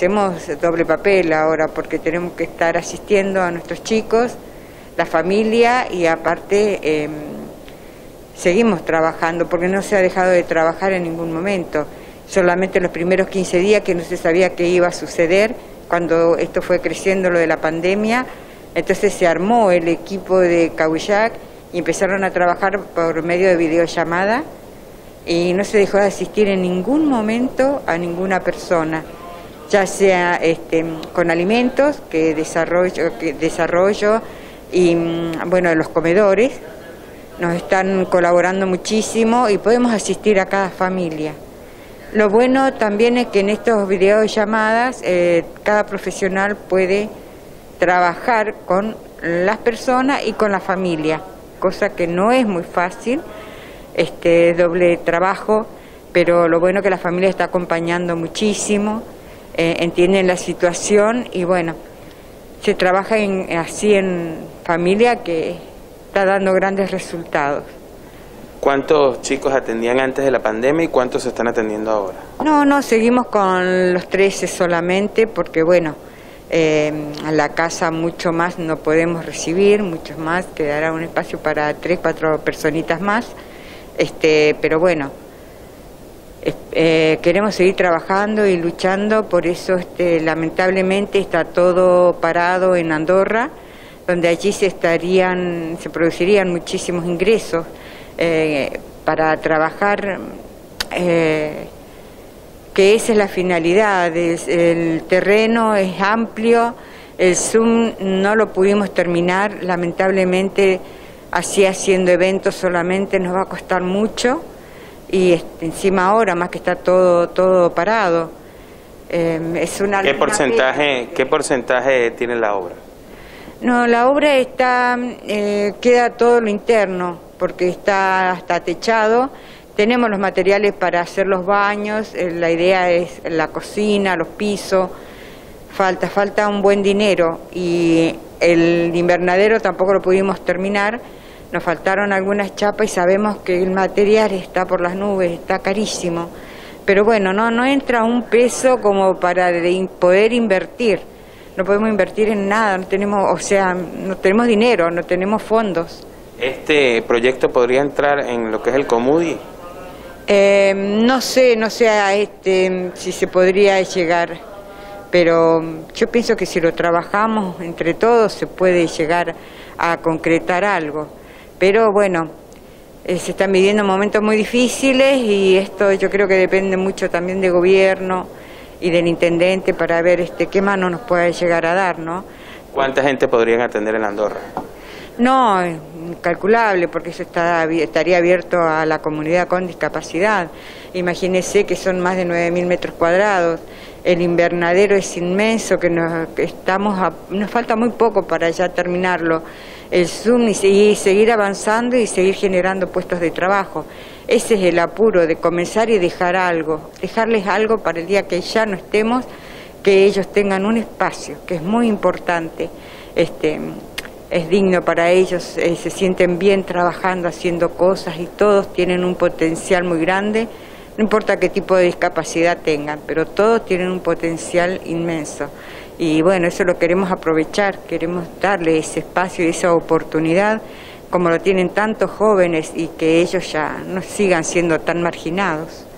hacemos doble papel ahora, porque tenemos que estar asistiendo a nuestros chicos, la familia, y aparte seguimos trabajando, porque no se ha dejado de trabajar en ningún momento. Solamente los primeros 15 días que no se sabía qué iba a suceder, cuando esto fue creciendo lo de la pandemia, entonces se armó el equipo de Kau Yak y empezaron a trabajar por medio de videollamada, y no se dejó de asistir en ningún momento a ninguna persona, ya sea con alimentos, que desarrollo y bueno, los comedores nos están colaborando muchísimo y podemos asistir a cada familia. Lo bueno también es que en estos videollamadas cada profesional puede trabajar con las personas y con la familia, cosa que no es muy fácil, doble trabajo, pero lo bueno es que la familia está acompañando muchísimo, entienden la situación y bueno, se trabaja así en familia, que está dando grandes resultados. ¿Cuántos chicos atendían antes de la pandemia y cuántos se están atendiendo ahora? No, seguimos con los 13 solamente, porque bueno, a la casa mucho más no podemos recibir, muchos más, quedará un espacio para 3, 4 personitas más, pero bueno, queremos seguir trabajando y luchando, por eso lamentablemente está todo parado en Andorra, donde allí se producirían muchísimos ingresos para trabajar, que esa es la finalidad, el terreno es amplio, el Zoom no lo pudimos terminar, lamentablemente así haciendo eventos solamente nos va a costar mucho, y encima ahora más que está todo parado. Es una... ¿Qué porcentaje tiene la obra? No, la obra está queda todo lo interno, porque está techado, tenemos los materiales para hacer los baños, la idea es la cocina, los pisos, falta un buen dinero, y el invernadero tampoco lo pudimos terminar, nos faltaron algunas chapas y sabemos que el material está por las nubes, está carísimo. Pero bueno, no entra un peso como para poder invertir. No podemos invertir en nada, no tenemos, no tenemos dinero, no tenemos fondos. ¿Este proyecto podría entrar en lo que es el Comudi? No sé a si se podría llegar, pero yo pienso que si lo trabajamos entre todos se puede llegar a concretar algo. Pero bueno, se están viviendo momentos muy difíciles y esto yo creo que depende mucho también del gobierno y del intendente para ver qué mano nos puede llegar a dar, ¿no? ¿Cuánta gente podrían atender en Andorra? No, incalculable, porque eso estaría abierto a la comunidad con discapacidad. Imagínense que son más de 9.000 metros cuadrados, el invernadero es inmenso, que nos falta muy poco para ya terminarlo. El Zoom y seguir avanzando y seguir generando puestos de trabajo. Ese es el apuro de comenzar y dejarles algo para el día que ya no estemos, que ellos tengan un espacio, que es muy importante, es digno para ellos, se sienten bien trabajando, haciendo cosas, y todos tienen un potencial muy grande, no importa qué tipo de discapacidad tengan, pero todos tienen un potencial inmenso. Y bueno, eso lo queremos aprovechar, queremos darle ese espacio y esa oportunidad, como lo tienen tantos jóvenes, y que ellos ya no sigan siendo tan marginados.